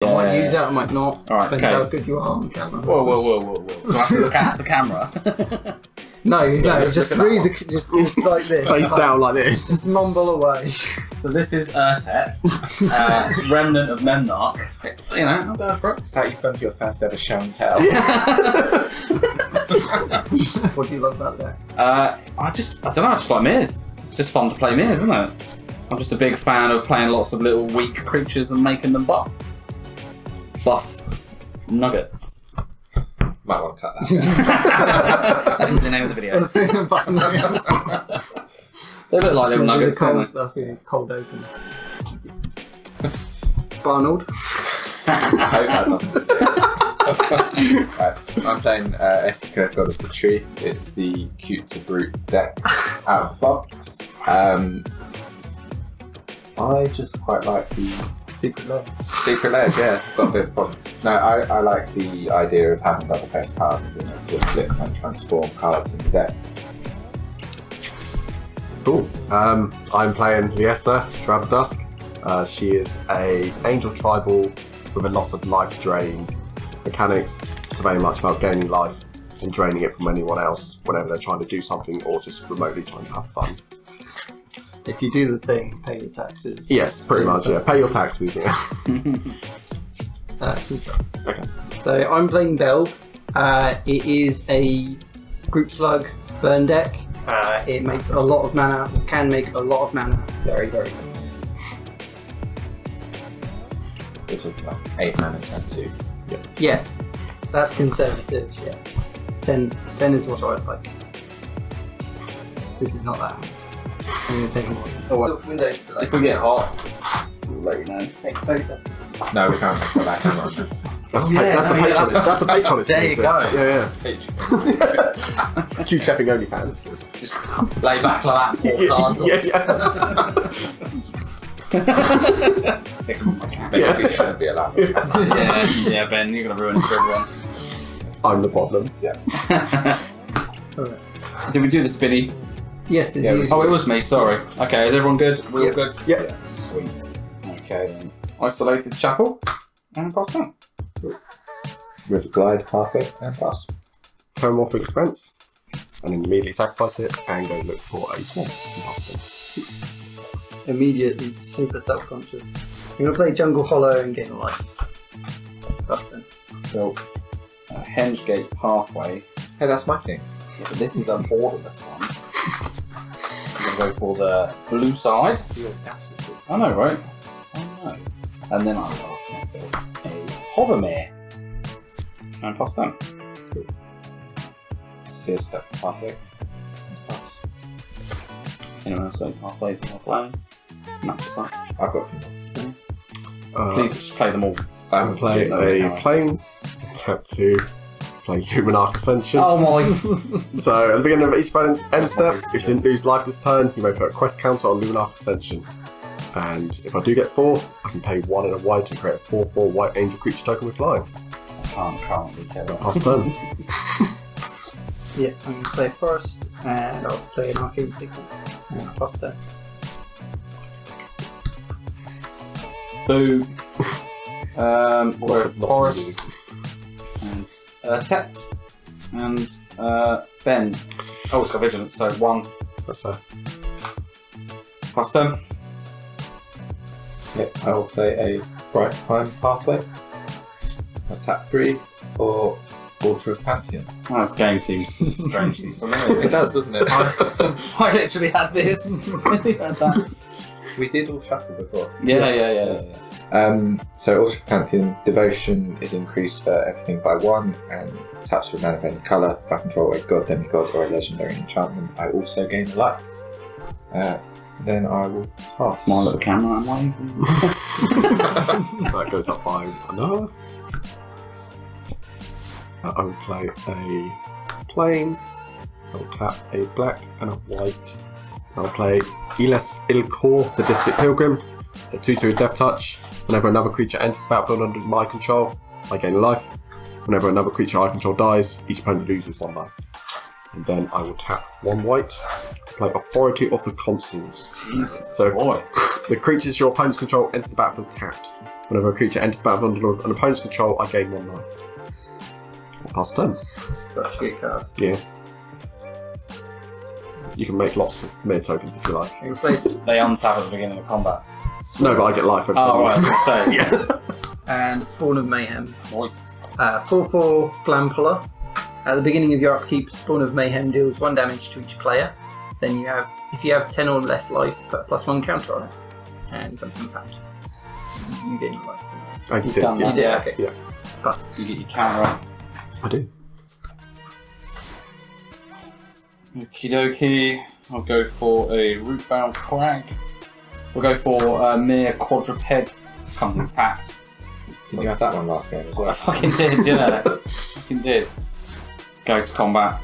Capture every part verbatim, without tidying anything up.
I might use that, I might not. All right, depends okay. how good you are on camera. Whoa, whoa, whoa, whoa, whoa. Do I have to look at the camera? No, no, yeah, just read the, just, just like this. Face like, down like this. Just mumble away. So this is Urtet, uh, remnant of Memnarch. You know, I'll go for it. It's like you've gone to your first ever show and tell. Yeah. What do you love about that? Uh, I just, I don't know, I just like Myrs. It's just fun to play Myrs, isn't it? I'm just a big fan of playing lots of little weak creatures and making them buff. Buff nuggets. Might want to cut that. That's, that's the name of the video. Buff nuggets. They look like little nuggets. Cold, that's really cold open. Barnold. I hope that doesn't stick. Right, I'm playing uh, Esika, God of the Tree. It's the cute to brute deck out of box. Um, I just quite like the Secret Lair. Secret Lair, yeah. Got a bit of problem. No, I, I like the idea of having double face cards and being able to flip and transform cards in the deck. Cool. Um, I'm playing Liesa, Drab Dusk. Uh, she is a Angel Tribal with a loss of life drain mechanics. It's very much about gaining life and draining it from anyone else whenever they're trying to do something or just remotely trying to have fun. If you do the thing, pay your taxes. Yes, pretty much, yeah. Pay your taxes, yeah. uh, okay. So I'm playing Belbe. Uh, it is a group slug burn deck. Uh, it makes a lot of mana, can make a lot of mana. Very, very good. We're talking about eight mana, ten, two. Yeah. Yeah, that's conservative, yeah. ten, ten is what I would like. This is not that. I'm take oh, the windows to, like, if we get hot, we'll let you know. Take a closer. No, we can't. Go back. That's, yeah, that's, no, the yeah, that's, that's the Patreon. There you go. It? Yeah, yeah. Cute chefing only fans. Just lay back like that. Four yes. Yeah. Stick on my cap. Yes. You shouldn't be allowed. Yeah, yeah, Ben, you're gonna ruin it for everyone. I'm the problem. Yeah. Right. Did we do the spinny? Yes, it yeah, is. Oh, it was me, sorry. Okay, is everyone good? We're yep. all good? Yeah. yeah. Sweet. Okay, then. Isolated Chapel, and pass down. Riverglide Pathway, and pass. Terramorphic Expanse, and immediately sacrifice it, and go look for a swarm, and pass down. Immediately super self-conscious. I'm going to play Jungle Hollow and gain a life. Pass down. So, uh, Hengegate Pathway. Hey, that's my thing. Yeah, but this is a borderless one. Go for the blue side. I know, right? I know. And then I'll ask myself a Hovermere. And pass down. Cool. Seer Step Pathway. And pass. Anyone else going pathways in the play? Match aside. I've got a few more. Uh, Please just play them all. I'm playing a Plains. Tap two. Play Luminarch Ascension. Oh my! So, at the beginning of each opponent's end step, if you didn't lose life this turn, you may put a quest counter on Luminarch Ascension. And if I do get four, I can pay one and a white to create a four four white angel creature token with flying. I can't, can't be careful. Pass turn. Yeah, I'm going to play first, and I'll play an Arcane Signal. And I'll pass turn. Boo! um, we're at Forest. Uh, Tep and uh, Ben. Oh, it's got vigilance, so one. That's fair. Pass turn. Yep, I will play a Bright Pine Pathway. I tap three or Water of Pantheon. Oh, this game seems strangely familiar. It does, doesn't it? I, I literally had this. Had that. We did all shuffle before. Yeah, yeah, yeah. yeah, yeah, yeah. Um, so, Authority of the Pantheon, Devotion is increased for everything by one, and taps for a man of any colour. If I control a god, demigod, or a legendary enchantment, I also gain life. Uh, then I will oh, smile at the camera, am I? That goes up by another. I will play a Plains, I will tap a black and a white. I will play Elas il-Kor, Sadistic Pilgrim. So two two Death Touch. Whenever another creature enters the battlefield under my control, I gain life. Whenever another creature I control dies, each opponent loses one life. And then I will tap one white, play Authority of the Consuls. Jesus, so boy. The creatures your opponents control enter the battlefield tapped. Whenever a creature enters the battlefield under an opponent's control, I gain one life. I'll pass the turn. Such a good card. Yeah. You can make lots of mirror tokens if you like. You can place they untap at the beginning of combat. No, but I get life every oh, time. Right. So, yeah. And Spawn of Mayhem. Nice. Uh, four four Flampuller. At the beginning of your upkeep, Spawn of Mayhem deals one damage to each player. Then you have, if you have ten or less life, put a plus one counter on it. And sometimes you didn't like it. I did, done yes. yeah. Okay. Yeah. Plus, you get your counter. I do. Okie dokie. I'll go for a Rootbound Crag. We'll go for a Myr Quadruped. Comes intact. Did you have that one last game as well? I fucking did, didn't I? Fucking did. Go to combat.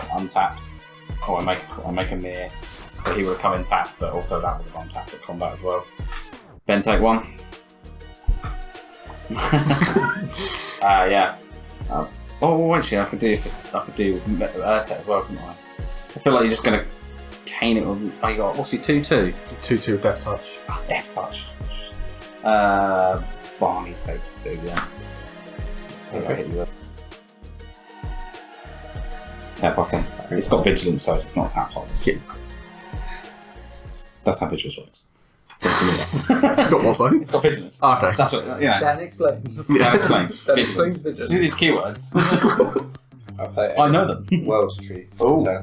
Untaps. Oh, I make I make a mirror. So he would have come in tap, but also that would have untapped at combat as well. Ben, take one. uh, yeah. Um, oh, actually, I could do if I could do with Urtet as well, couldn't I? I feel like you're just gonna cane it with. Oh, you got what's your two two? Two two death touch. Oh, death touch. Uh, Barney take two. Yeah. So okay. I hit you with. ten plus ten. It's got vigilance, so it's not a tap. Yeah. That's how vigilance works. It's got what though? It's got vigilance. Oh, okay. That's what, you know. Dan explains. Yeah. Dan explains. Dan vigilance. explains vigilance. Do these keywords. I, play I know them. World's tree. Oh.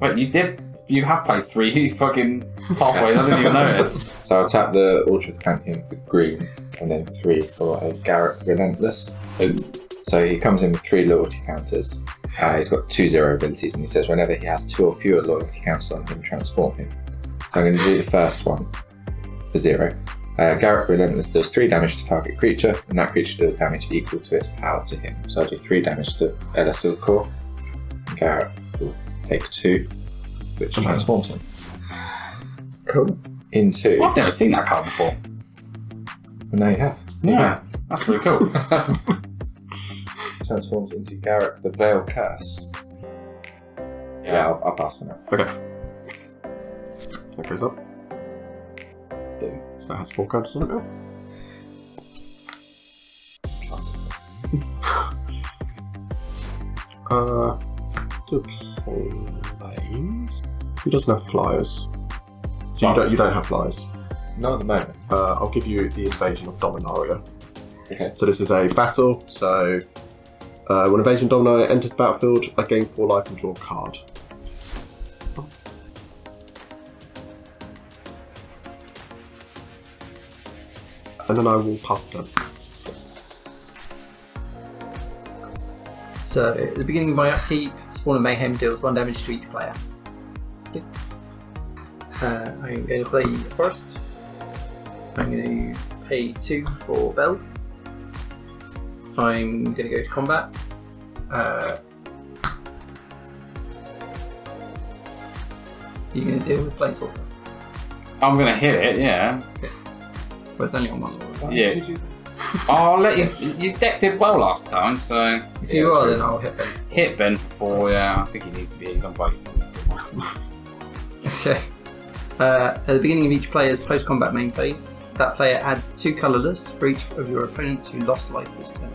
Wait, you did. You have played three fucking pathways. I didn't even notice. So I'll tap the Altar of the Pantheon for green, and then three for a Garrett Relentless. So he comes in with three loyalty counters. Uh, he's got two zero abilities, and he says whenever he has two or fewer loyalty counts on him, transform him. So I'm going to do the first one for zero. Uh, Garrett Relentless does three damage to target creature, and that creature does damage equal to its power to him. So I do three damage to Elas il-Kor. Garrett will take two, which transforms him. Cool. Into. Well, I've never seen that card before. Well, now you have. Yeah, yeah. That's pretty cool. Transforms into Garrett, the Veiled Curse. Yeah, yeah I'll, I'll pass for now. Okay. That goes up. Boom. So that has four cards on it now. uh, to planes. Who doesn't have flyers? So you don't. You don't have flyers. No, at the moment. Uh, I'll give you the Invasion of Dominaria. Okay. So this is a battle. So. Uh, when Invasion Dominaria enters the battlefield, I gain four life and draw a card. Oh. And then I will pass them. So, at the beginning of my upkeep, Spawn of Mayhem deals one damage to each player. Okay. Uh, I'm going to play first. I'm going to pay two for Belbe. I'm going to go to combat. Uh, you're going to deal with Planeswalker? I'm going to hit it, yeah. Okay. Well, it's only on one level. Yeah. oh, I'll let you. You decked it well last time, so. If yeah, you are, then I'll hit Ben. Hit Ben for, yeah. I think he needs to be. He's on both. Okay. Uh, at the beginning of each player's post combat main phase, that player adds two colourless for each of your opponents who lost life this turn.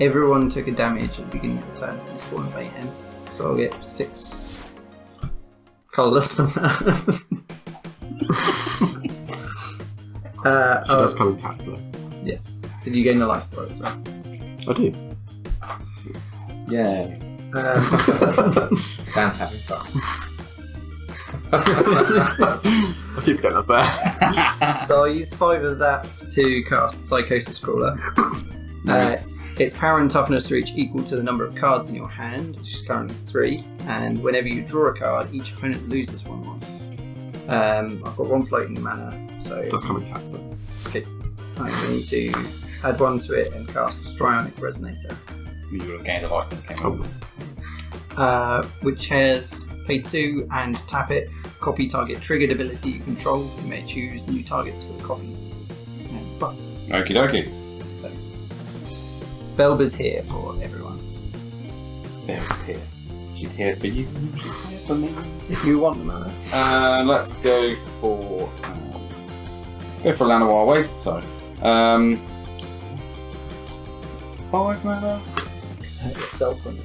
Everyone took a damage at the beginning of the turn from the Spawn of Mayhem, so I'll get six colourless from that. uh, she oh, does come intact though. Yes. Did you gain a life for it as well? I do. Yeah. Um, Dan's having fun. I keep getting us there. So I use five of that to cast Psychosis Crawler. Nice. Uh, its power and toughness reach equal to the number of cards in your hand, which is currently three. And whenever you draw a card, each opponent loses one life. Um, I've got one floating mana, so it does come intact though. Okay, I need to add one to it and cast Strionic Resonator. You will have gained a life when it came oh. uh, Which has. Pay two and tap it. Copy target triggered ability you control. You may choose new targets for the copy. And plus. Okie dokie. So, Belbe's here for everyone. Belbe's here. She's here for you. She's here for me. If you want the mana. Uh, let's go for. Um, Go for Llanowar Waste, so. Um, five mana? Self on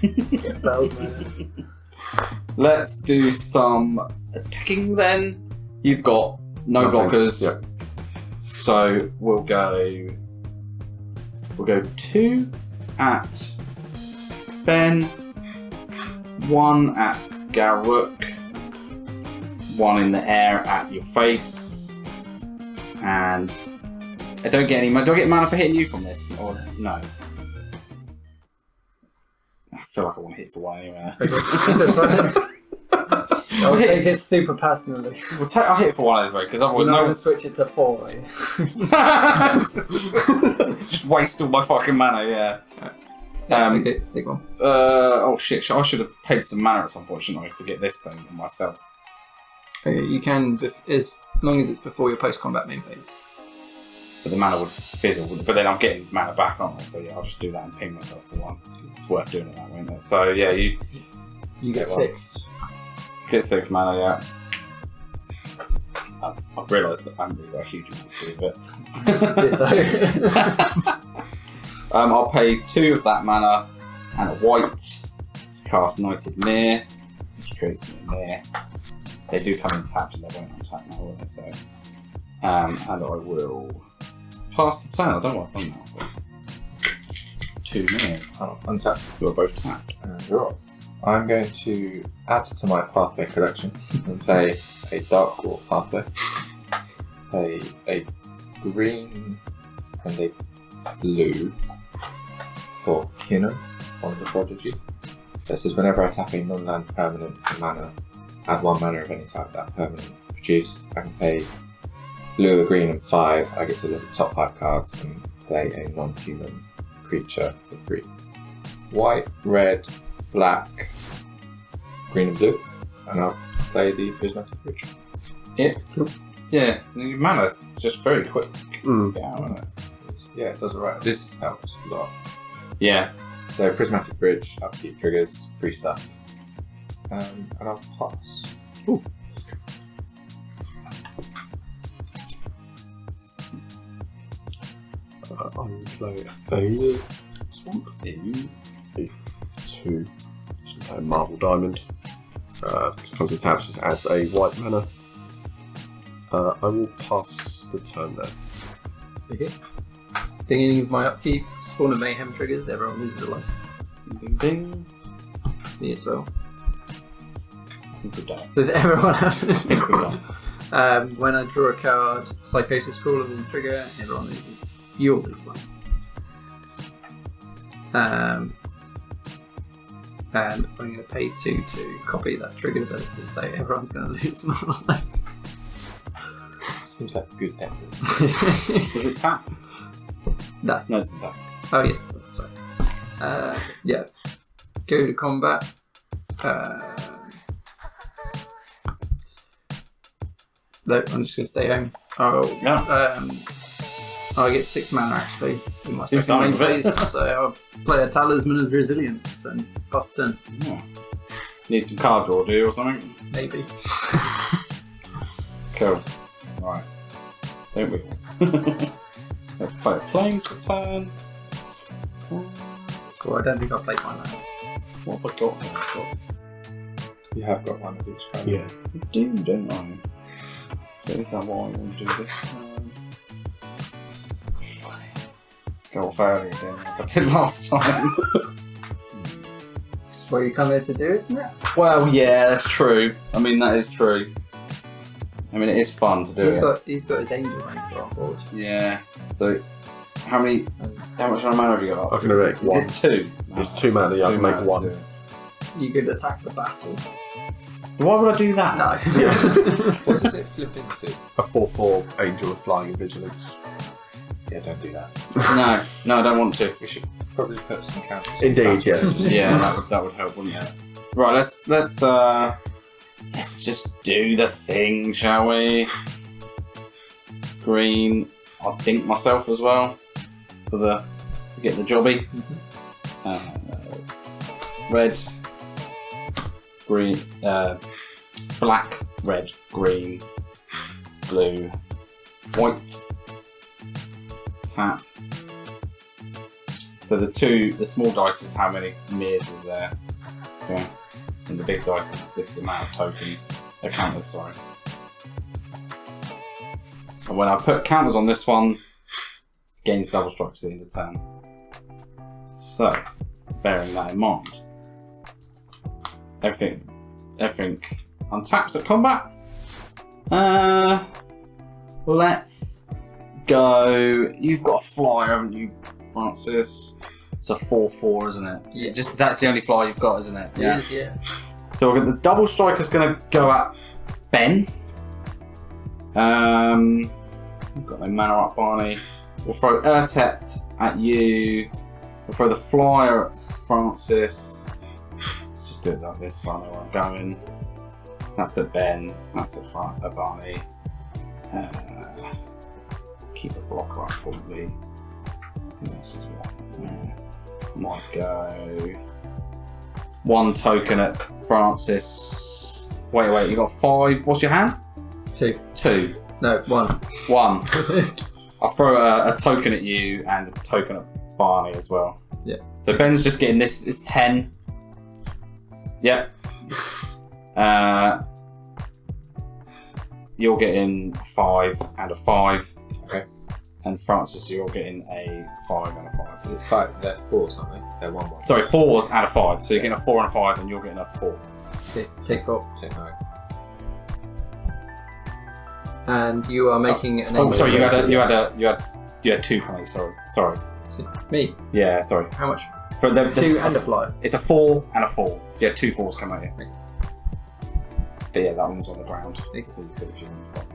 it. Let's do some attacking then. You've got no Nothing. blockers. Yep. So we'll go we'll go two at Ben, one at Garruk, one in the air at your face, and I don't get any mana. Do I get mana for hitting you from this? Or no? I feel like I want to hit for one anyway. I'll hit it super personally. We'll take, I'll hit for one anyway, because otherwise no one switch it to four, right? Just waste all my fucking mana, yeah. yeah um, okay, take one. Uh, oh shit, I should have paid some mana at some point, shouldn't I, to get this thing myself. Okay, you can, as long as it's before your post-combat main phase. But the mana would fizzle, but then I'm getting mana back, aren't I? So yeah, I'll just do that and ping myself for one. It's worth doing it that way, isn't it? So yeah, you... You get, get six. Get six mana, yeah. I've, I've realised that I'm really a huge amount of Um I'll pay two of that mana and a white to cast Knighted Mirror, which creates me a mirror. They do come in taps and they won't attack now, will they? So, um, and I will... Pass the turn, I don't know what I've done now. Two minutes. Oh, untap. You are both tapped. And you're off. I'm going to add to my pathway collection and play a Dark War pathway, play a green and a blue for Kinnan on the Prodigy. This is whenever I tap a non-land permanent mana, add one mana of any type that permanent produced, I can play blue or green and five, I get to look at the top five cards and play a non-human creature for free. White, red, black, green and blue, and I'll play the Prismatic Bridge. Yeah, cool. Yeah, the mana's just very quick. Mm. Yeah, yeah, it does it right. This helps a lot. Yeah. So Prismatic Bridge, upkeep triggers, free stuff. Um, and I'll pass. Ooh. Uh, I will play a Swamp, a two, just play a Marble Diamond. Uh, comes in taps, just adds a white mana. Uh, I will pass the turn there. Okay. Dinging with my upkeep, Spawn of Mayhem triggers, everyone loses a life. Ding ding. Me as well. I think we're done. Does everyone have? I think we're done. Um, when I draw a card, Psychosis Crawler will trigger, everyone loses. You'll lose one. Um, and I'm going to pay two to copy that trigger ability, so everyone's going to lose another life. Seems like a good effort. Does it tap? No. No, it doesn't tap. Oh, yes, that's right. Uh, yeah. Go to combat. Uh, no, I'm just going to stay home. Oh, yeah. Um, I get six mana actually in my second main phase, so I'll play a Talisman of Resilience and buff turn. Yeah. Need some card draw, do you, or something? Maybe. Cool. Right. Don't we? Let's play Plains for turn. Cool, I don't think I've played mine now. What have I got? What have I got? You have got one of each card. Yeah. You do, don't I? That is how I want to do this. Go fairly again, like I did last time. That's what you come here to do, isn't it? Well, yeah, that's true. I mean, that is true. I mean, it is fun to do he's it. Got, he's got his angel on board. Yeah. So, how many? How much mana have you got? I can make is one. It two? No, it's two mana. Yeah, I can make one. You could attack the battle. Why would I do that? No. Yeah. What does it flip into? A four-four angel of flying and vigilance. Yeah, don't do that. No, no, I don't want to. We should probably put some counters. Indeed, yes. Yeah, yeah that, would, that would help, wouldn't it? Right, let's let's uh, let's just do the thing, shall we? Green, I'll dink myself as well for the to get the jobby. Uh, red, green, uh, black, red, green, blue. White. Tap. So the two, the small dice is how many mirrors is there. Okay. And the big dice is the, the amount of tokens. The counters, sorry. And when I put counters on this one, gains double strikes at the end of turn. So, bearing that in mind, everything, everything untaps at combat. Uh, let's go. You've got a flyer, haven't you, Francis? It's a four four, isn't it? Yeah. It just that's the only flyer you've got, isn't it? Yeah. It is, yeah. So the double strike is going to go at Ben. Um, I've got no mana up, Barney. We'll throw Urtet at you. We'll throw the flyer at Francis. Let's just do it like this, so I know where I'm going. That's a Ben. That's a, Fran a Barney. Uh, keep a block right, probably. This is what. Might go. One token at Francis. Wait, wait. You got five. What's your hand? Two. Two. No, one. One. I'll throw a, a token at you and a token at Barney as well. Yeah. So Ben's just getting this. It's ten. Yep. Uh, you're getting five and a five. Okay. And Francis, you're getting a five and a five. It's five. They're fours, aren't they? They're one one. Sorry, fours and a five. So you're getting a four and a five, and you're getting a four. Take, take four. Take nine. And you are making oh. an. Oh, sorry. You had a, you had a, you had you had two from me. Sorry, sorry. Me. Yeah, sorry. How much? For the, the, two and a fly. It's a four and a four. Yeah, two fours come out here. Okay. But yeah, that one's on the ground. So you could have given one.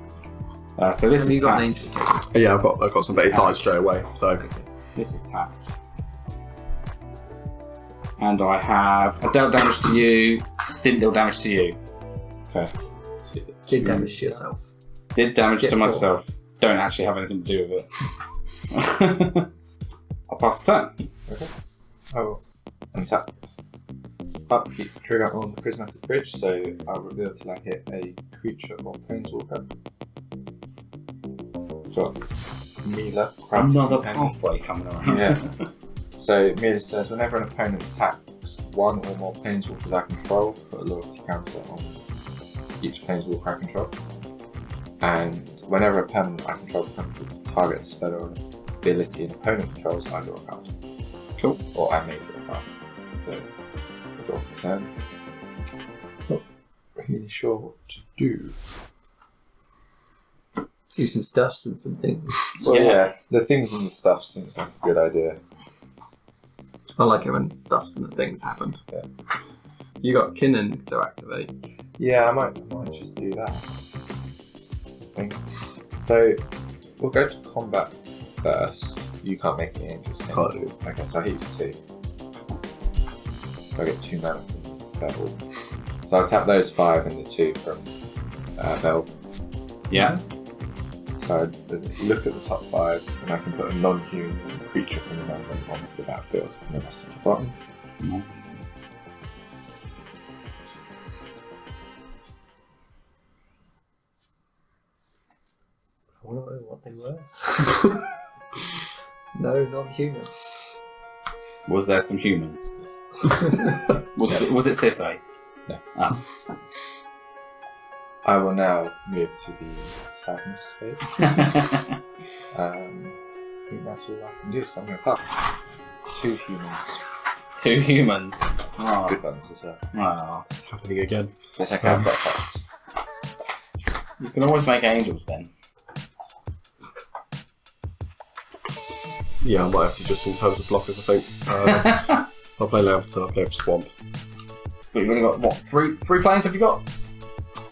Uh, so this and is tapped. Names, okay. Yeah, I've got I've got some that died straight away. So okay. This is tapped. And I have I dealt damage to you. Didn't deal damage to you. Okay. Did damage to yourself. Did damage Get to four. myself. Don't actually have anything to do with it. I'll pass the turn. Okay. I will untap. Upkeep trigger on the Prismatic Bridge, so I'll reveal till I hit a creature or planeswalker. Got Mila Quadruped. Another pathway coming around. Yeah. So Mila says, whenever an opponent attacks one or more planeswalkers I control, put a loyalty counter on each planeswalker I control. And whenever a permanent I control becomes the target of spell or ability an opponent controls, I draw a card. Cool. Or I may draw a card. So I draw for turn. Not really sure what to do. Do some stuffs and some things. Well, yeah. yeah, the things and the stuff seems like a good idea. I like it when stuffs and the things happen. Yeah. You got Kinnan to activate. Yeah, I might, I might just do that. I think. So we'll go to combat first. You can't make it interesting. Oh. Okay, so I hit you for two. So I get two mana from Belbe. So I'll tap those five and the two from uh, Belbe. Yeah. So I look at the top five, and I can put a non-human creature from the mountain onto the battlefield. And I must have forgotten. No. I don't know what they were. No, not humans. Was there some humans? was, yeah. it, was it Sisay? No. Ah. I will now move to the sadness space. um, I think that's all I can do, so I'm going to pop two humans. Two humans? Oh. Good ones as well. Oh, it's happening again. It's okay, I've got fox. You can always make angels, Ben. Yeah, I might have to just in terms of blockers, I think. Uh, so I'll play Leviton, I'll play with Swamp. But you've only got, what, three, three planes have you got?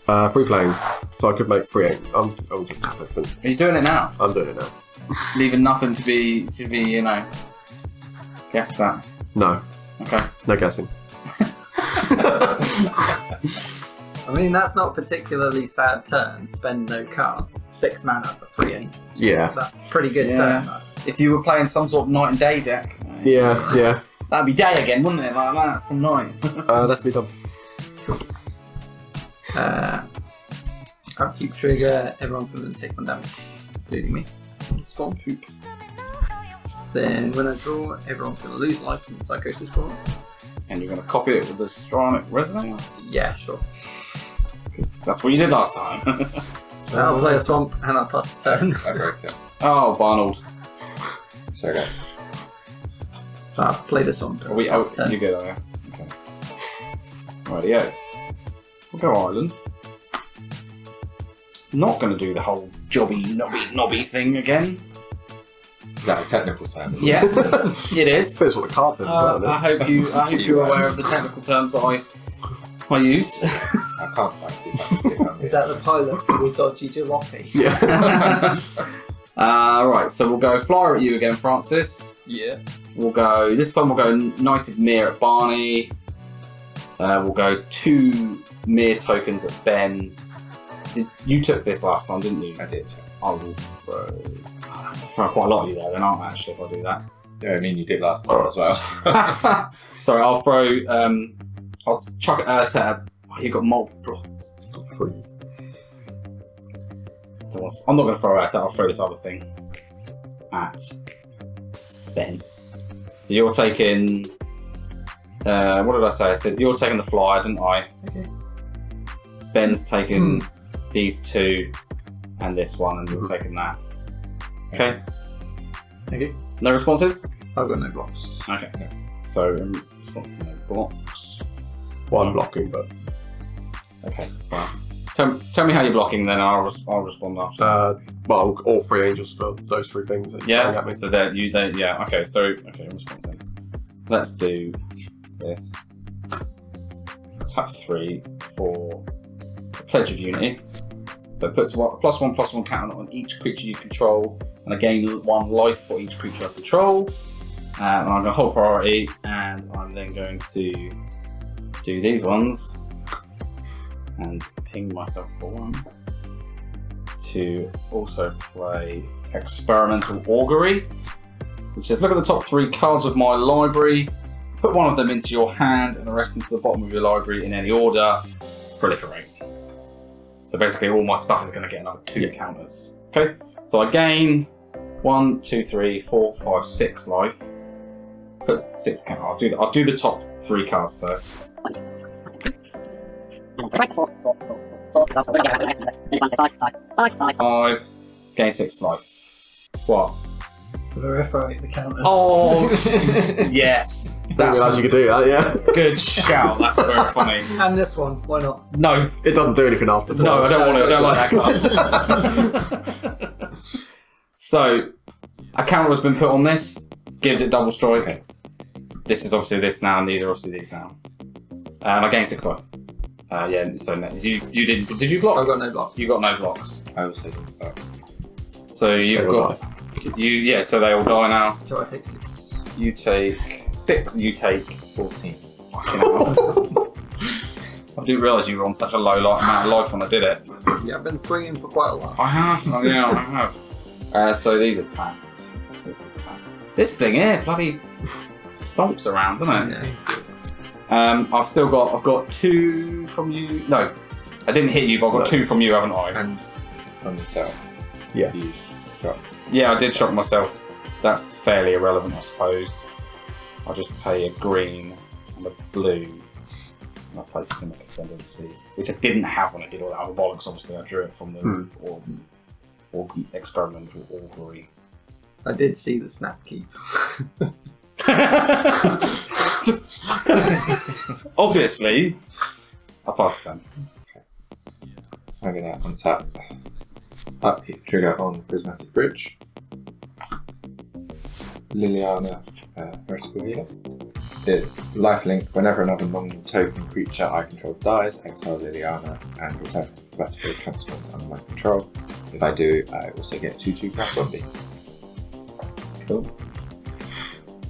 Uh, three planes, so I could make three. I'm, I'm just tap everything. Are you doing it now? I'm doing it now. Leaving nothing to be, to be, you know, guess that. No. Okay. No guessing. I mean, that's not particularly sad turn. Spend no cards. Six mana for three angels. Yeah. That's a pretty good yeah. turn. Though. If you were playing some sort of night and day deck. Right? Yeah, yeah. That'd be day again, wouldn't it? Like that from night. uh, that's me done. Cool. Uh, upkeep trigger, everyone's going to take one damage, including me. Spawn poop. Then when I draw, everyone's going to lose life from the Psychosis Crawler. And you're going to copy it with the Strionic Resonator? Yeah, sure. That's what you did last time. I'll play a swamp and I'll pass the turn. Okay, okay. Oh, Barnold. Sorry, guys. So I'll play the swamp. Are we, oh, you're good, are you? Okay. Rightio. We'll go Island. Not going to do the whole jobby, knobby, knobby thing again. That's a technical term. Yeah, it is. That's what the card says. Uh, I hope you, I hope you're aware of the technical terms that I, I use. I can't find it. Is that the pilot for dodgy jalopy? Yeah. uh, right, so we'll go Flyer at you again, Francis. Yeah. We'll go. This time we'll go Knighted Mirror at Barney. Uh, we'll go two Myr tokens at Ben. Did, you took this last time, didn't you? I did. I will throw. I'll throw quite a lot of you there, then aren't I, actually, if I do that? Yeah, I mean, you did last time as well. Sorry, I'll throw. Um, I'll chuck it Urtet at. Oh, you've got multiple. Three. I'm not going to throw Urtet, I'll throw this other thing at Ben. So you're taking. Uh, what did I say? I said you're taking the Flyer, didn't I? Okay. Ben's taking mm. these two. And this one, and you're taking that. Okay. Okay. No responses? I've got no blocks. Okay. Okay. So, in response to no blocks. Well, I'm blocking, but. Okay. Well, tell, tell me how you're blocking, then I'll, res I'll respond after. Uh, well, all three angels for those three things. That yeah. At me. So, they're, you, they, yeah. Okay. So, okay, in response then. Let's do this. Tap three for the Pledge of Unity. So it puts one, plus one, plus one count on each creature you control, and I gain one life for each creature I control. Uh, and I'm going to hold priority, and I'm then going to do these ones, and ping myself for one, to also play Experimental Augury, which says, look at the top three cards of my library, put one of them into your hand, and the rest into the bottom of your library in any order, proliferate. So basically all my stuff is going to get another two yeah. counters. Okay, so I gain one, two, three, four, five, six life. Put six count. I'll do the, I'll do the top three cards first. Five, gain six life. What? Proliferate the counters. Oh, yes. That's how you could do that, yeah. Good shout, that's very funny. And this one, why not? No. It doesn't do anything after that. No, I don't no, want it, I don't like that card. So, a counter has been put on this, gives it double strike. Okay. This is obviously this now, and these are obviously these now. And I gain six life. Uh, yeah, so you, you didn't, did you block? I got no blocks. You got no blocks. I also didn't block. So you've got, you, yeah, so they all die now. So I take six. You take... Six, you take fourteen. Fucking hell. I didn't realise you were on such a low light amount of life when I did it. Yeah, I've been swinging for quite a while. I have. Oh, yeah, I have. Uh, so these are tapped. This is tapped. This thing here, bloody stomps around, doesn't it? Yeah. Um, I've still got. I've got two from you. No, I didn't hit you, but I've got no. two from you, haven't I? And from yourself. Yeah. You shot. Yeah, I did shot myself. That's fairly irrelevant, I suppose. I'll just pay a green and a blue and I play Simic Ascendancy, which I didn't have when I did all that other bollocks, obviously I drew it from the mm. or, or Experimental Augury. I did see the snap keep. Obviously, I passed ten. Okay. I'm going to untap upkeep trigger on Prismatic Bridge. Liliana. Uh, vertical here is lifelink. Whenever another non-token creature I control dies, exile Liliana and return it to the battlefield transformed under my control. If I do, I also get two two craft zombie. Cool.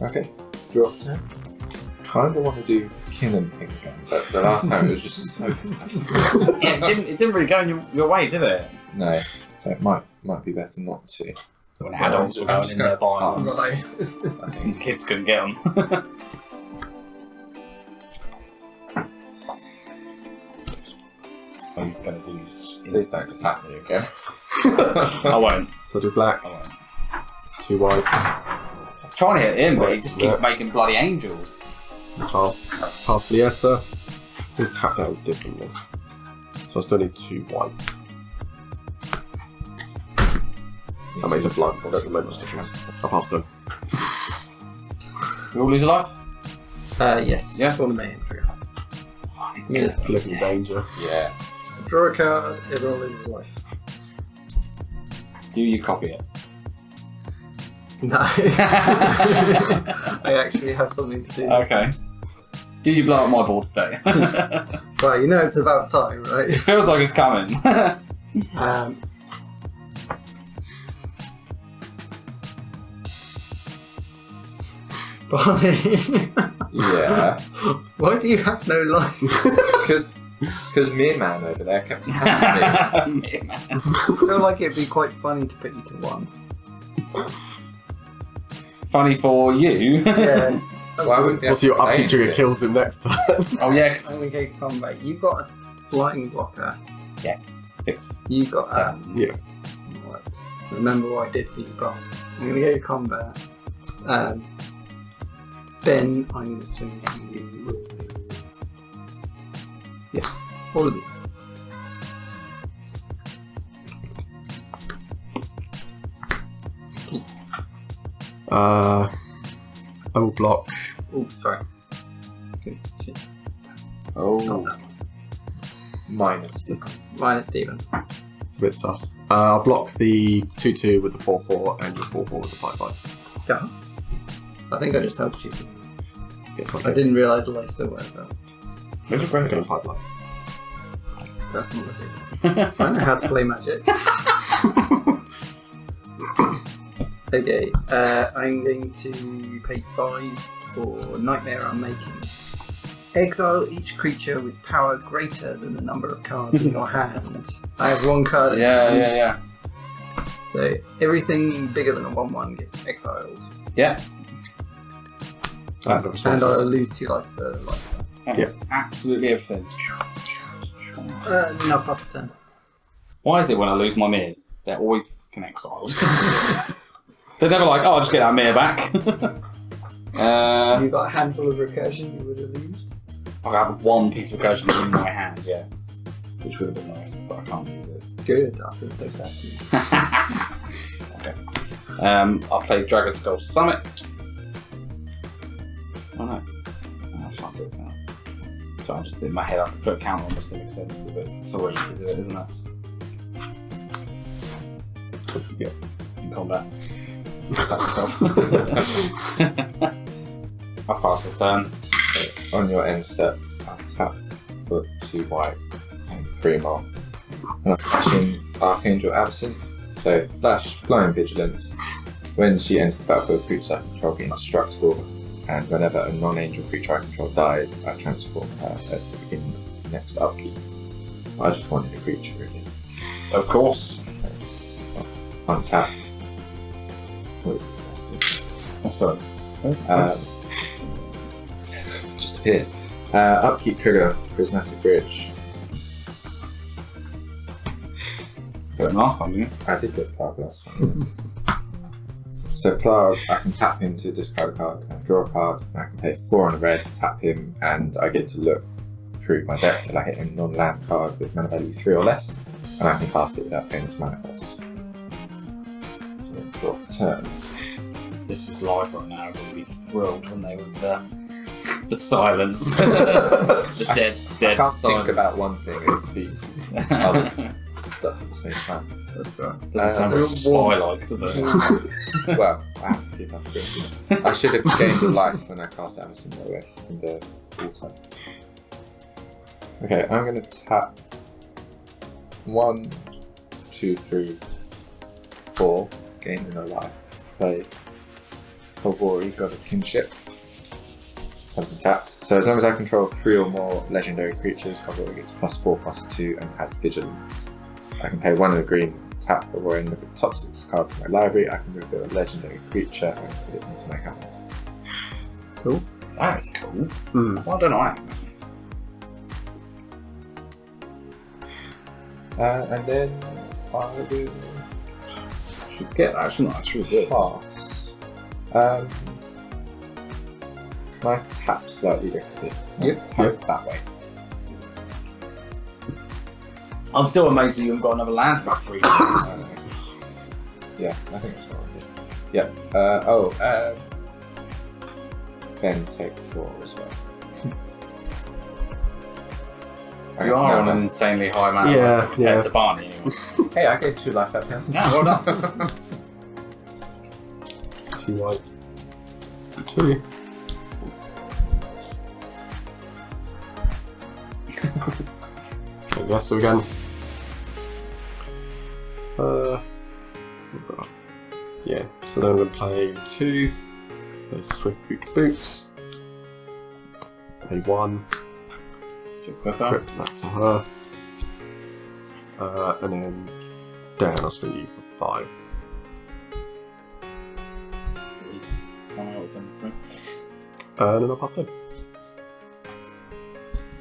Okay, draw off turn. Kinda want to do the Kinnan thing again, but the last time it was just so good. Yeah, it didn't, it didn't really go your, your way, did it? No, so it might, might be better not to. When adults were going in their barns. Right. Kids couldn't get them. he's going to do his instant attack me again. I won't. So do black. I won't. Two white. I'm trying to hit him, but he just keeps making bloody angels. Pass, pass Liesa. We'll tap that differently. So I still need two white. That makes a blunt. I don't remember much difference. I passed them. We all lose a life? Uh, yes. Yeah. Spawn of Mayhem. He's good. He's looking danger. Yeah. Draw a card, everyone loses a life. Do you copy it? No. I actually have something to do. Okay. Did you blow up my board today? Well, you know it's about time, right? It feels like it's coming. um, Yeah. Why do you have no life? Because Myr Man over there kept attacking me. Myr Man. I feel like it'd be quite funny to put you to one. Funny for you? Yeah. Well, what's your up trigger kills him next time? Oh yeah. I'm going to combat. You got a flying blocker. Yes. Six. You got a... Yeah. Right. Remember what I did for you, Bob. I'm going to go combat. Um... Then I'm going to swing at you with... Yeah, all of these. Uh, I will block. Oh, sorry. Oh. Minus Stephen. Minus Stephen. It's a bit sus. Uh, I'll block the two two with the four four and your four four with the five five. Yeah. I think I just helped you. I didn't realise that I still went though. Where's your friend going to pipeline? Definitely. I don't know how to play Magic. Okay, uh, I'm going to pay five for Nightmare I'm Making. Exile each creature with power greater than the number of cards in your hand. I have one card. Yeah, in yeah, yeah. So everything bigger than a one one gets exiled. Yeah. That's, and I'll lose two life for uh, life. That's yeah. absolutely everything. Uh, no, plus the turn. Why is it when I lose my Myrs, they're always fucking exiled? They're never like, oh, I'll just get that Myr back. uh, You've got a handful of recursion you would have used? I have one piece of recursion in my hand, yes. Which would have been nice, but I can't use it. Good, I feel so sad. Okay. Um, I'll play Dragon Skull Summit. Oh no. Oh, I can't do it now. So I'm just in my head, I can put a count on the civic senses, but it's three to do it, isn't it? Yeah, in combat. Attack yourself. I pass the turn. So on your end step, I tap foot two white and three more. And I flash in Archangel Avacyn. So flash blind vigilance. When she enters the battlefield, creatures I control be indestructible. And whenever a non-angel creature I control dies, I transform her at the beginning of the next upkeep. I just wanted a creature, really. Of course! Untap. What is this? Oh, sorry. Okay. Um, just appeared. Uh, upkeep trigger, Prismatic Bridge. Put an arse on you. I did put Power Blast on you. So Plarg, I can tap him to discard a card, I can draw a card, and I can pay four on a red to tap him, and I get to look through my deck till I hit a non-land card with mana value three or less, and I can cast it without paying its mana cost. Draw for turn. If this was live right now, I would be thrilled, wouldn't they, with the, the silence. The dead, I, dead I can't silence. Think about one thing, it's the other stuff at the same time. That's right. Doesn't uh, sound real like, does it? Well, I have to keep up with it. I should have gained a life when I cast Avacyn with in the auto. Okay, I'm going to tap one, two, three, four, gain no life. Play Kobori, God of Kinship. Hasn't tapped. So as long as I control three or more legendary creatures, Kobori gets plus four, plus two, and has vigilance. I can pay one of the green, tap the royal, and look at the top six cards in my library. I can reveal a legendary creature and put it into my hand. Cool. That is cool. Mm. Why don't I? Uh, and then I should get that, shouldn't I? That's really good. Pass. Um, can I tap slightly differently? Yep. Tap yep. that way. I'm still amazed that you haven't got another land for three days. uh, yeah, I think it's alright. Yeah. Uh, oh, uh, then take four as well. You are no, on no. an insanely high amount yeah, of yeah. to Barney anyway. Hey, I gave two life, that's him. Yeah, well done. Two white. Two. Okay, so again. Uh, yeah, so then I'm going to play two. Play Swiftfoot Boots. Play one. Equip that to her, uh, and then Dan, I'll swing you for five. Someone else in for me. And then I'll pass ten.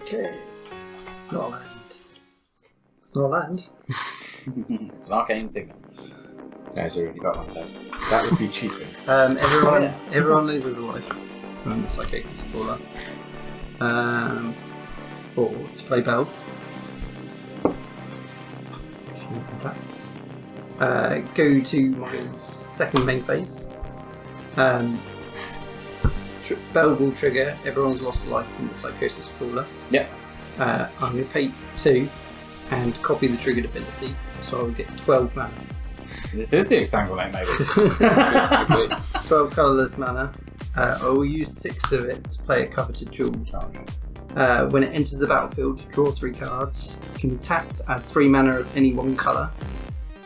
Okay. It's not a land. It's not a land. It's an arcane signal. No, it's already got one of those. That would be cheating. Um, everyone, yeah. everyone loses a life from the Psychosis Crawler. Um. Four to play Belbe. Uh, go to my second main phase. Um, Belbe will trigger. Everyone's lost a life from the Psychosis Crawler. Yep. Uh, I'm going to pay two and copy the triggered ability, so I will get twelve mana. This is the exsanguinate, maybe. twelve colourless mana. Uh, I will use six of it to play a Coveted Jewel. Uh, when it enters the battlefield, draw three cards. You can be tapped, add three mana of any one colour.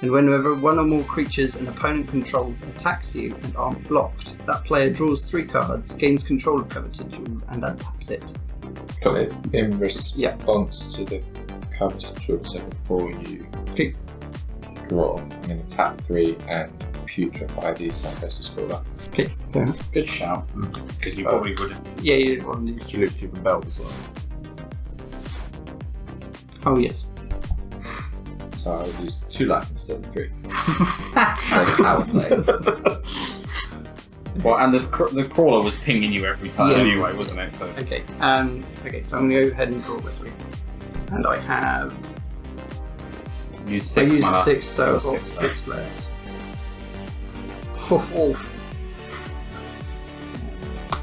And whenever one or more creatures an opponent controls attacks you and aren't blocked, that player draws three cards, gains control of Coveted Jewel, and untaps it. So in response yeah. to the Coveted Jewel, so before you okay. draw, I'm going to tap three and putrefy the Psychosis Crawler. Okay. Yeah. Good shout. Because you probably would have. Yeah, you want to lose two from Belbe as well. Oh, yes. So I would lose two life instead of three. Like power play. Well, and the, cr the crawler was pinging you every time yeah. anyway, wasn't it? So. Okay. Um, okay, so I'm going to go ahead and draw with three. And I have. Use six. I used mana. six, so I've got six, six left. Oh, oh.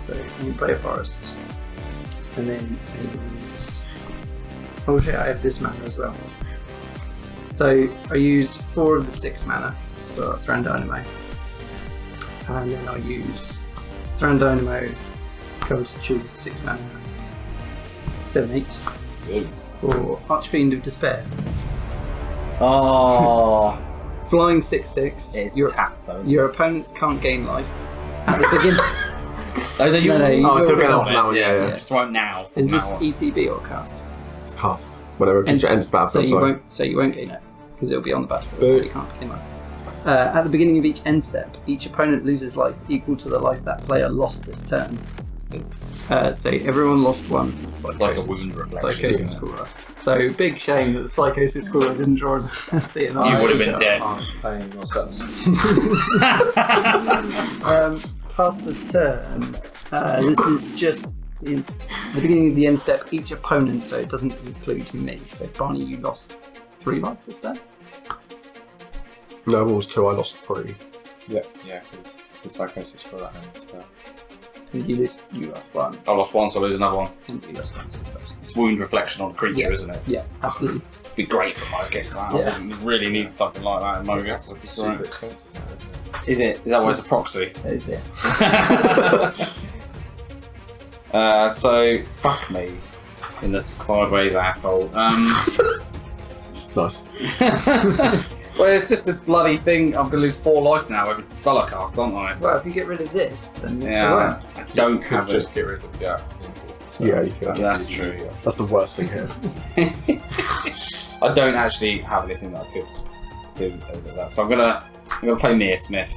So you play a forest, and then oh shit, I have this mana as well. So I use four of the six mana for Thran Dynamo, and then I use Thran Dynamo, Coveted Jewel, six mana, seven eight Good. for Archfiend of Despair. Oh, flying six six. It's your tap though. Your it? opponents can't gain life at the beginning. Oh, no, no, no, oh, I still get off now. Yeah, yeah. yeah. Just right now. Is this now E T B or cast? It's cast. Whatever creature ends the battlefield. So you won't. So you won't gain it because it'll be on the battlefield. So you can't gain life. Uh, at the beginning of each end step, each opponent loses life equal to the life that player lost this turn. Uh, so everyone lost one. It's like a wound reflection. Psychosis Crawler. So big shame that the Psychosis Crawler didn't draw a C N I. You would have been dead. um, Past the turn, uh, this is just the, the beginning of the end step, each opponent, so it doesn't include me. So Barney, you lost three lives this turn? No, it was two, I lost three. Yep, yeah, because the Psychosis for that end spell. And you, lose, you lost one. I lost one, so I lose another one. And you lost one. It's wound reflection on creature, yeah. isn't it? Yeah, absolutely. It'd be great for Mogus. I yeah. really need something like that in Mogus. It's super right. expensive now, isn't it? Is it? Is that why it's a proxy? It is, yeah. uh, so, fuck me. In the sideways asshole. Um, nice. Well, it's just this bloody thing. I'm going to lose four life now every spell I cast, aren't I? Well, if you get rid of this, then you yeah, I don't you have just it. Get rid of the so, yeah, you can. That's true. Easier. That's the worst thing here. I don't actually have anything that I could do over that, so I'm going to. I'm going to play Myr Smith.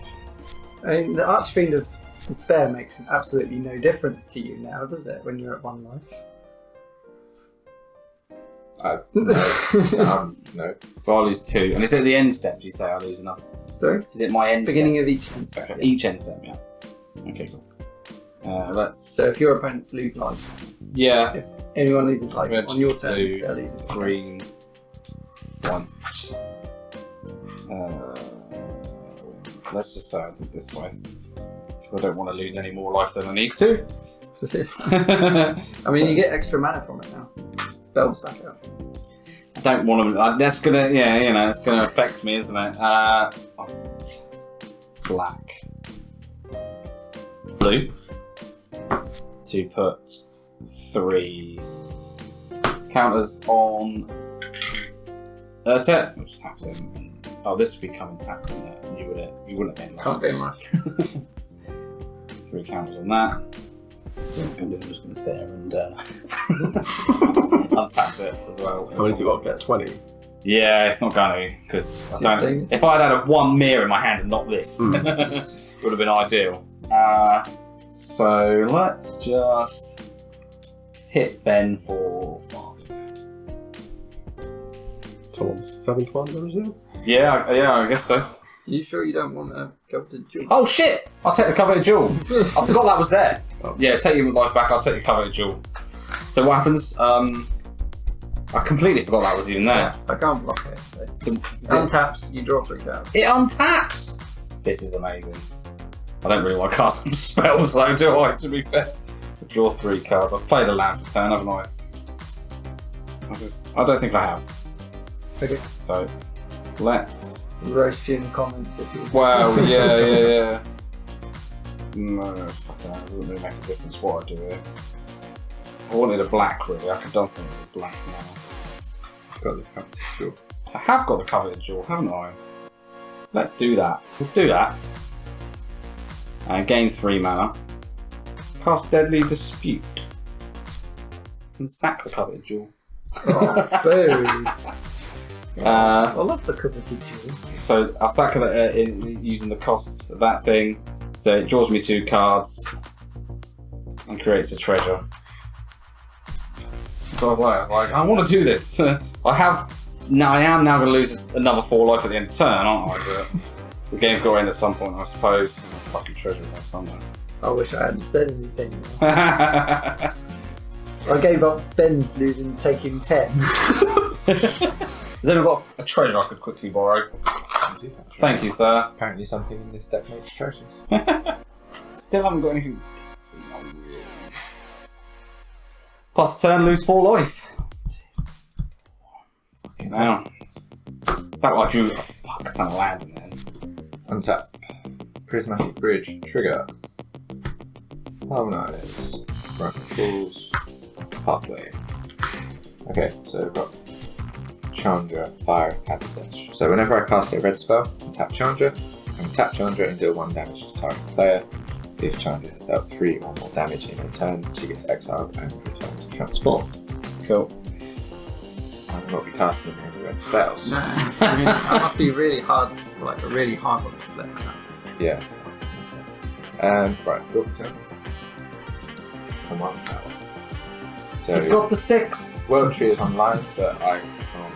I mean, the Archfiend of Despair makes absolutely no difference to you now, does it, when you're at one life? Uh, no. um, no. So I'll lose two. And it's at the end step, do you say I'll lose another? Sorry? Is it my end Beginning step? Beginning of each end step. Okay. Each end step, yeah. Okay, cool. Uh, let's... So if your opponents lose life. Yeah. If anyone loses life Red, on your turn, blue, they're losing. Green. One. Uh, let's just say I did this way. Because I don't want to lose any more life than I need to. I mean, you get extra mana from it now. Belbe's back up. I don't want to. Uh, that's gonna, yeah, you know, it's gonna affect me, isn't it? Uh, black, blue, to put three counters on Urtet, which taps in. Oh, this would be coming tapped in there. You would, you wouldn't have been. Can't be much. Three counters on that. So I'm just going to sit here and uh, untap it as well. How many do you want to get? twenty? Yeah, it's not going to be, because if I had had one mirror in my hand and not this, mm. it would have been ideal. Uh, so let's just hit Ben for five. Total seven times I presume? Yeah, yeah, I guess so. Are you sure you don't want a Coveted Jewel? Oh shit! I'll take the Coveted Jewel! I forgot that was there! Oh. Yeah, take your life back, I'll take your Coveted Jewel. So what happens? Um, I completely forgot that was even there. Yeah, I can't block it. So, it untaps, it, you draw three cards. It untaps! This is amazing. I don't really want to cast some spells though, do I, to be fair? I draw three cards. I've played a land for turn, haven't I? I, just, I don't think I have. Okay. So, let's... roast you in the comments if you want. Wow, yeah, yeah, yeah. No, no, fuck that. It doesn't really make a difference what I do here. I wanted a black, really. I could have done something with black now. I've got the Coveted Jewel. I have got the Coveted Jewel, haven't I? Let's do that. We'll do that. Uh, gain three mana. Cast Deadly Dispute. And sack the Coveted Jewel. Oh, boo! Uh, I love the Coveted Jewel. So I'll sack it uh, in, using the cost of that thing. So it draws me two cards and creates a treasure. So I was like, I was like, I want to do this. I have now. I am now going to lose another four life at the end of the turn, aren't I? But the game's got to end at some point, I suppose. And a fucking treasure there somewhere. I wish I hadn't said anything. I gave up Ben losing, taking ten. Has anyone got a treasure I could quickly borrow? Thank you, sir. Apparently something in this deck makes treasures. Still haven't got anything. Plus turn, lose four life. Fucking hell. In fact, I drew a fuck ton of land in there. Untap. Prismatic Bridge. Trigger. Harmonize. Rocket Balls. Pathway. Okay, so we've got Chandra, Fire, Habitat. So whenever I cast a red spell, I tap Chandra, and tap Chandra and deal one damage to target player. If Chandra has dealt three or more damage in a turn, she gets exiled and returns transformed. Cool. I will not be casting any red spells. No, I mean, that must be really hard, like a really hard one to play. Yeah. Um, right, draw the turn. And one tower. So it's got the six! World Tree is online, but I can't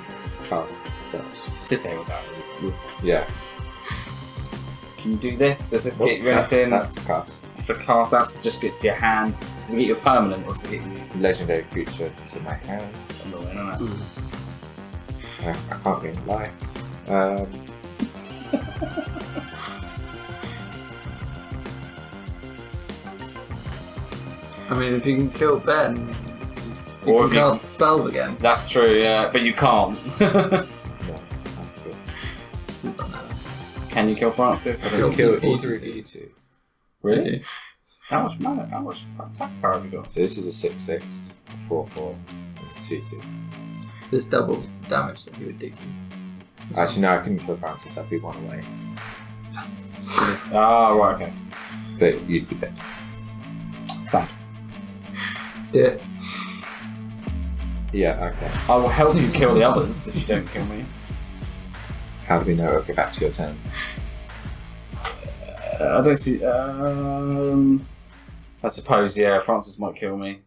cast spells. Sisay was out. Yeah. Can you do this? Does this oh, get you anything? That's a cast. It's a cast, that just gets to your hand. Does it get you a permanent or does it get you legendary creature to my hand? It's annoying, isn't it? Mm. I, I can't really lie. Um... I mean, if you can kill Ben, you or can cast spells again. That's true, yeah, but you can't. No, can you kill Francis? I don't you kill either of you two. Really? How much mana? How much attack power have you got? So this is a six six, a four four, a two two. This doubles the damage that you would do to me. Actually no, I couldn't kill Francis, I'd be one away. Ah oh, right, okay. But you'd be dead. Sad. Do it. Yeah, okay. I will help you kill the others if you don't kill me. How do we know it'll get back to your turn? Uh, I don't see... Um, I suppose, yeah, Francis might kill me.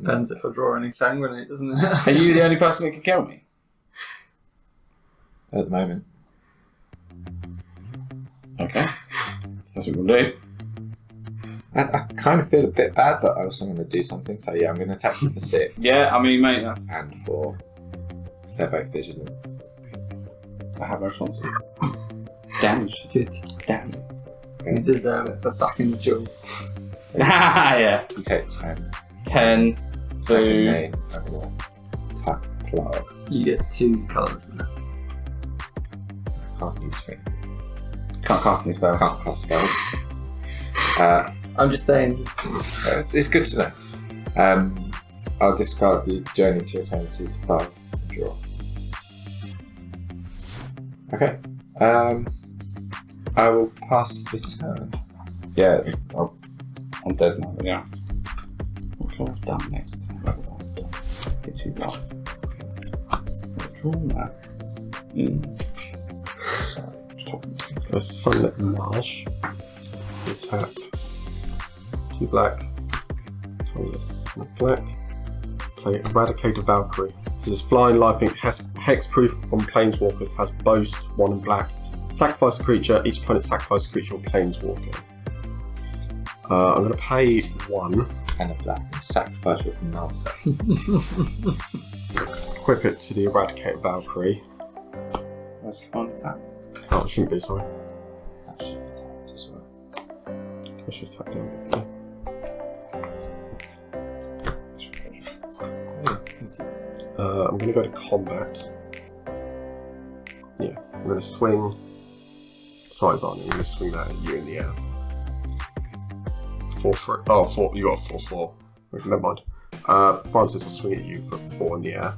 Depends if I draw any Sanguinate, doesn't it? Are you the only person who can kill me? At the moment. Okay. That's what we'll do. I, I kind of feel a bit bad, but I also want to do something, so yeah, I'm going to attack you for six. Yeah, I mean, mate, that's... And four. They're both vigilant. I have no responses. Damn. Good. Damn. Okay. You deserve it for sucking the jewel. Ah, yeah. You take ten. Ten. Two. Eight. Attack. Plug. You get two colours now. I can't use three. Can't cast any spells. Can't cast spells. uh, I'm just saying. It's, it's good to know. Um, I'll discard the Journey to Eternity to five and draw. Okay. Um, I will pass the turn. Yeah, I'll, I'm dead now. Yeah. What can I have done next? Get you back. Draw that. Mm. A Sunlit Mirage. Tap. Two black. This black. Play Eradicator Valkyrie. This is flying, lifelink, hexproof from planeswalkers, has boast, one in black. Sacrifice a creature, each opponent sacrifices a creature or planeswalker. Uh, I'm going to pay one. And a black, and sacrifice with another. Equip it to the Eradicator Valkyrie. That's one attack. Oh, it shouldn't be, sorry. That should be tapped as well. I should tap down before. Uh, I'm going to go to combat. Yeah, I'm going to swing. Sorry, Barney, I'm going to swing that at you in the air. Four, three. Oh, four. You got a four, four. Okay, never mind. Uh, Francis will swing at you for four in the air.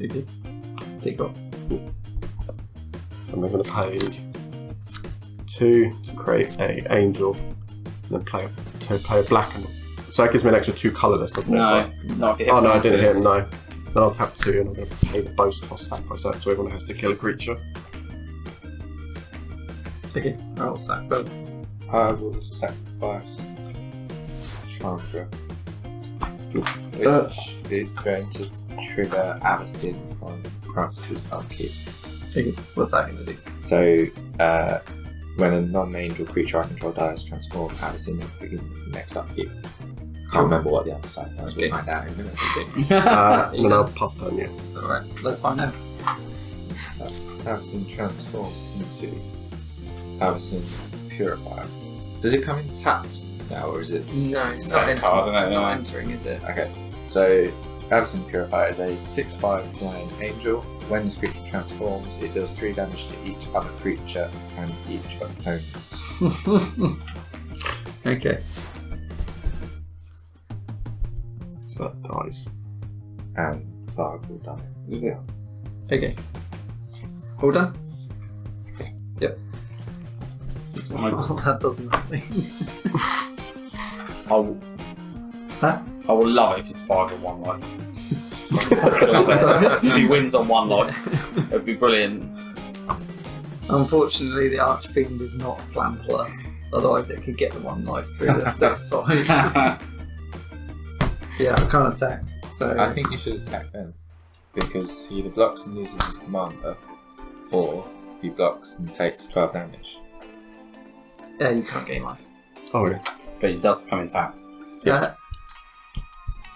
Okay. Take off. And I'm going to pay two to create a angel, and then play to play a black. And so that gives me an extra two colourless, doesn't it? No, so, not if oh no, I didn't hit him. No, then I'll tap two, and I'm going to pay the boast cost sacrifice that, so everyone has to kill a creature. Okay, I'll sack both. I will sacrifice Chandra, which uh, is going to trigger Avacyn on Francis' upkeep. What's that going to do? So, uh, when a non-angel creature I control dies, transform Avacyn at the beginning of the next upkeep. Can't remember what the other side does. We'll find out in a minute. uh, then I'll pass down you. Alright, let's find out. Uh, Avacyn transforms into Avacyn Purifier. Does it come in tapped now, or is it? No, it's not entering. Card, no, no. Not entering, is it? Okay, so Avacyn Purifier is a six five flying angel. When this creature transforms, it deals three damage to each other creature and each opponent. Okay. So that dies. And Varg will die. Yeah. Okay. All done? Yep. That does nothing. I will. Huh? I will love it if it's five or one life. If he wins on one life, it would be brilliant. Unfortunately, the Archfiend is not a Flampler, otherwise it could get the one life through the next five. Yeah, I can't attack. So I think you should attack then, because he either blocks and loses his commander, or he blocks and takes twelve damage. Yeah, you can't gain life. Oh, yeah. But he does come intact. Yes. Uh,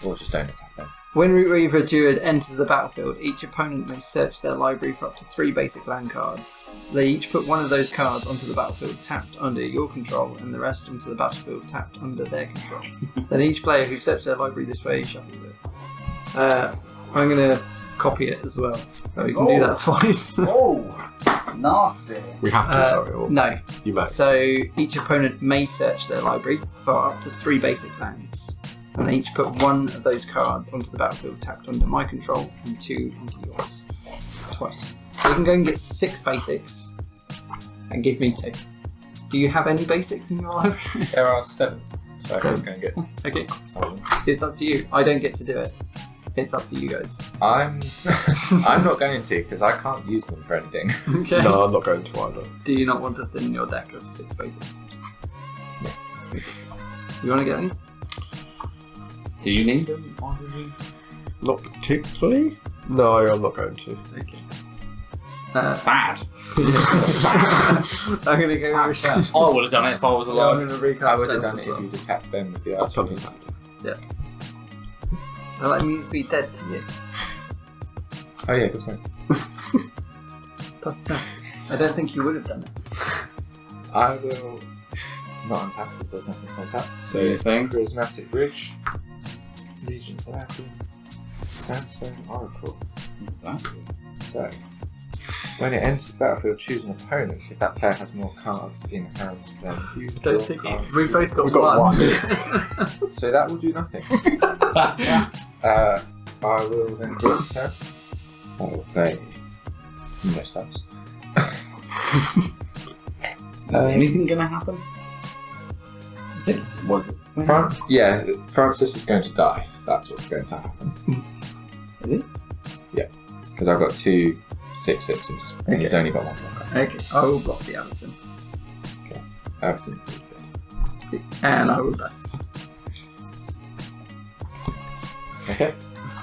or just don't attack then. When Root Reaver Druid enters the battlefield, each opponent may search their library for up to three basic land cards. They each put one of those cards onto the battlefield tapped under your control, and the rest onto the battlefield tapped under their control. Then each player who searches their library this way shuffles it. Uh, I'm going to copy it as well, so we can oh. do that twice. Oh, nasty. We have to, uh, sorry. Or no. You may. So each opponent may search their library for up to three basic lands. And I each put one of those cards onto the battlefield tapped under my control and two onto yours. Twice. So you can go and get six basics and give me two. Do you have any basics in your library? There are seven. So seven. I can go and get one. Okay. Seven. It's up to you. I don't get to do it. It's up to you guys. I'm I'm not going to, because I can't use them for anything. Okay. No, I'm not going to either. Do you not want to thin your deck of six basics? No. You want to get any? Do you need them? Not particularly. No, I'm not going to. Okay. Uh, Sad. Sad. I'm going to go with Rootbound. I would have done it if I was alive. Yeah, I would have done it well. If you'd attacked them with the Archfiend. Yeah. Well, that means we're dead to you. Oh yeah, good point. I don't think you would have done it. I will not untap because there's nothing to untap. So you think? Prismatic Bridge, Legion's Latin, Sandstone Oracle. Exactly. So, when it enters the battlefield, choose an opponent. If that player has more cards in hand, then you don't think cards. We've both got, We've got one. one. So that will do nothing. Yeah. uh, I will then draw the turn. I will play no stops. Is um, anything going to happen? Is it? Was it? Fran yeah, Francis is going to die. That's what's going to happen. Is it? Yeah, because I've got two six sixes, and okay. he's only got one block. Okay, I will block the Avacyn. Okay, Avacyn is dead. And I will die. Okay.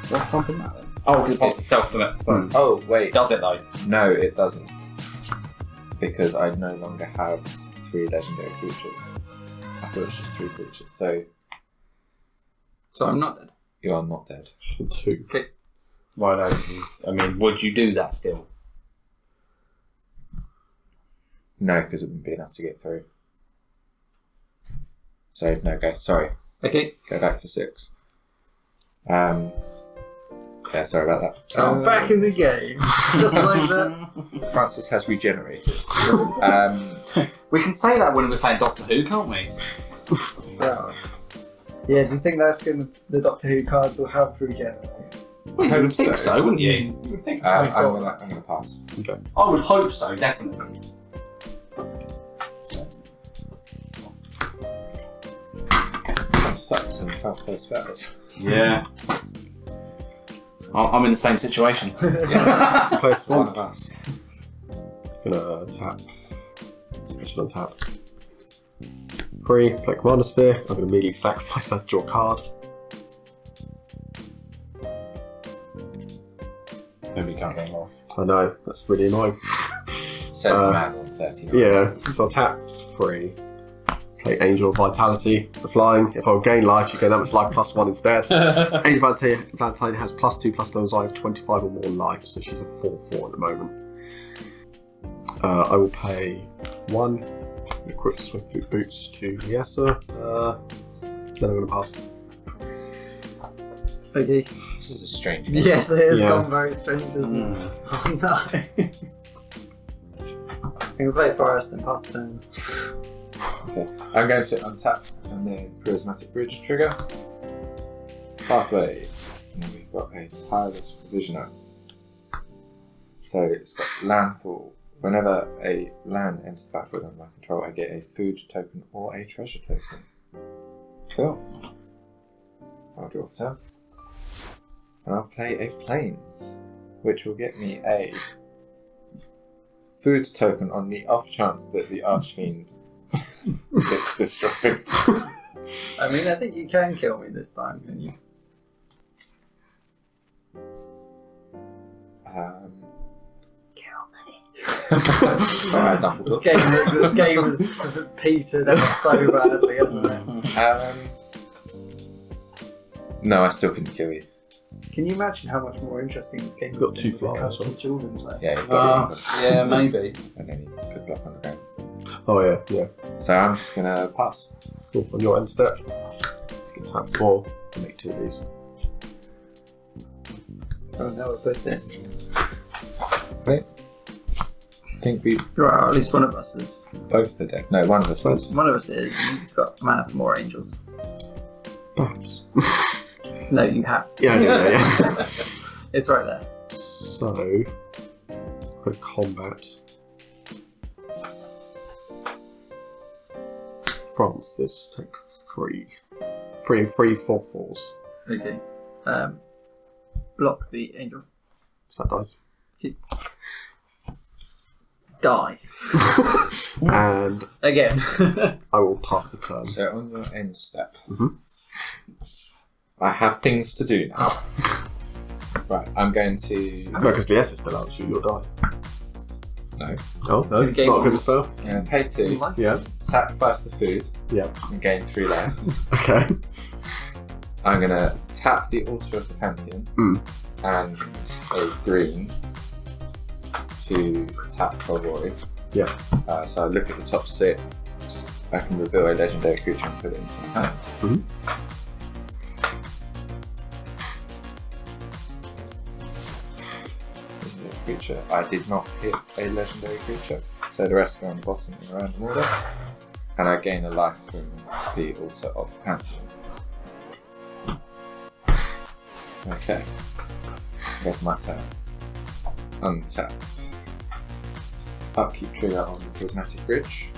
What's pumping that then? Oh, because it pops itself, doesn't it? Sorry. Oh, wait. Does it though? No, it doesn't. Because I no longer have three legendary creatures. I thought it was just three creatures, so... So I'm not dead? You are not dead. Two. Okay. Right, I mean, would you do that still? No, because it wouldn't be enough to get through. So, no, go, sorry. Okay. Go back to six. Um... Yeah, sorry about that. I'm um, back in the game, just like that. Francis has regenerated. um, we can say that when we're playing Doctor Who, can't we? Well, yeah, do you think that's going to, the Doctor Who cards will have regenerate? Well, you would think so, so wouldn't you? You would think um, so. I'm going like, to pass. Okay. I would hope so, definitely. That sucks when we can't play spells. Yeah. I'm in the same situation. Close to one of us. I'm gonna tap. I should untap. Three, play Commander Sphere. I'm gonna immediately sacrifice that to draw a card. Nobody can't get off. I know, that's really annoying. Says uh, the man on thirty-nine. Yeah, so I'll tap three. Play Angel Vitality, so flying. If I gain life, you gain that much life plus one instead. Angel Vitality has plus two, plus those I have twenty-five or more life, so she's a four four at the moment. Uh, I will pay one, equip Swiftfoot Boots to Liesa, uh, then I'm going to pass. Okay. This is a strange one. Yes, it has yeah. gone very strange, isn't it? Mm. Oh no. I can play Forest and pass turn. Okay. I'm going to untap and then Prismatic Bridge trigger. Pathway. And then we've got a Tireless Provisioner. So it's got landfall. Whenever a land enters the battlefield under my control, I get a food token or a treasure token. Cool. I'll draw a turn. And I'll play a Plains, which will get me a food token on the off chance that the Archfiend gets destroyed. I mean, I think you can kill me this time, can you? Um, kill me. Alright, this, game, this game was petered out so badly, isn't it? Um, no, I still couldn't kill you. Can you imagine how much more interesting this game is? Got two flyers on children play. Yeah, you've got uh, yeah, maybe. And then you could block on the ground. Oh yeah, yeah. So I'm just gonna pass. Cool. On your end step. Tap four. I'll make two of these. Oh no, we're both dead. Wait. I think we. Right, at least one of us is. Both are dead. No, one of us was. One of us is. He's got mana for more angels. Perhaps. No, you have. Yeah, I do. Yeah, yeah. It's right there. So, quick combat. Francis, take three. Three and three, four fours. Okay. Um, block the angel. So that dies. Okay. Die. And... again. I will pass the turn. So on your end step. Mm-hmm. I have things to do now. Right, I'm going to... No, because Liesa's still out, shoot, you'll die. No. Oh, no, not a good spell. Yeah, pay two, yeah. Sacrifice the food, yep. And gain three life. Okay. I'm going to tap the Altar of the Pantheon, mm. and a green to tap for Roy. Yeah. Uh, so I look at the top six, I can reveal a legendary creature and put it into my hand. Mm -hmm. Creature. I did not hit a legendary creature, so the rest go on the bottom in random order, and I gain a life from the Altar of the Pantheon. Okay, there's my turn. Untap. Upkeep trigger on the Prismatic Bridge.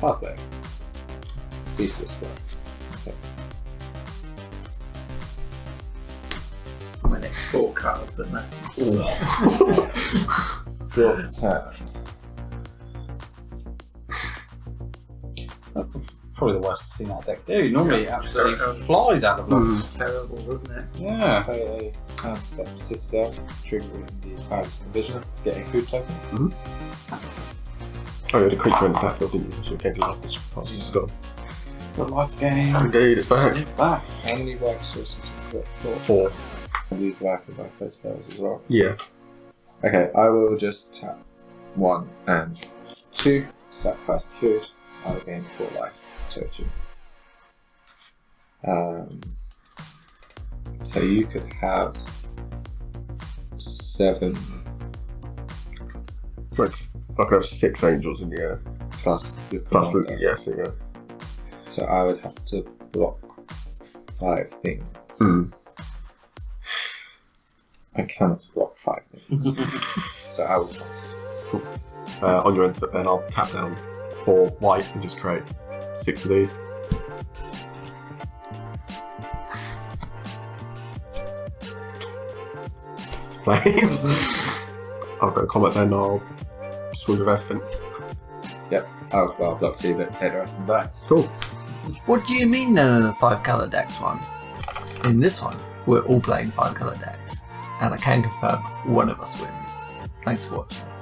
Pathway. Beastless Square. Okay. My next four cards, but no. Your turn. That's the, probably the worst I've seen that deck do. Normally yeah, it absolutely terrible. flies out of blocks. Mm. Terrible, wasn't it? Yeah. Play a Sound Step Citadel, triggering the Talisman Vision to get a food token. Mm -hmm. Oh, you had a creature in the backfield, didn't you? So you gave life, it's just gone. The life game. Indeed, it's back. It's back. How many white sources have you got? Four. Four. I lose life if I play spells as well. Yeah. Okay, I will just tap one and two, sacrifice the food, I will gain four life total. Um, so you could have seven. Right. I could have six angels in the air. Plus your commander. Plus, yeah, so yeah. So I would have to block five things. Mm. I cannot block five things, so I will pass. Cool. Uh, on your end step then, I'll tap down four white and just create six of these. Planes. I'll go combat then, I'll swing with everything. Yep, I'll, well, I'll block two, but take the rest and die. Cool. What do you mean none of the five colour decks one? In this one, we're all playing five colour decks. And I can confirm one of us wins. Thanks for watching.